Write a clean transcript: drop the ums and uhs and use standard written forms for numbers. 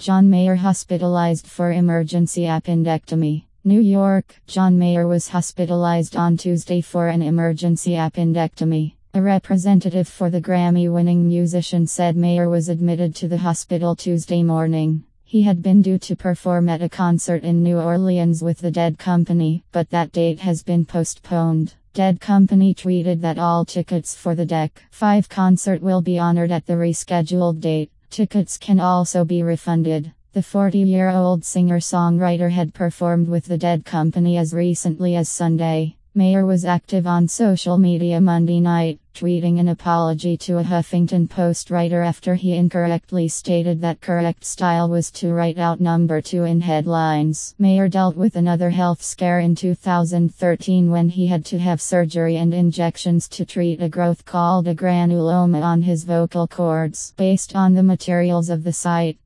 John Mayer hospitalized for emergency appendectomy. New York. John Mayer was hospitalized on Tuesday for an emergency appendectomy. A representative for the Grammy-winning musician said Mayer was admitted to the hospital Tuesday morning. He had been due to perform at a concert in New Orleans with the Dead Company, but that date has been postponed. Dead Company tweeted that all tickets for the Deck 5 concert will be honored at the rescheduled date. Tickets can also be refunded. The 40-year-old singer-songwriter had performed with the Dead Company as recently as Sunday. Mayer was active on social media Monday night, tweeting an apology to a Huffington Post writer after he incorrectly stated that correct style was to write out number 2 in headlines. Mayer dealt with another health scare in 2013 when he had to have surgery and injections to treat a growth called a granuloma on his vocal cords. Based on the materials of the site,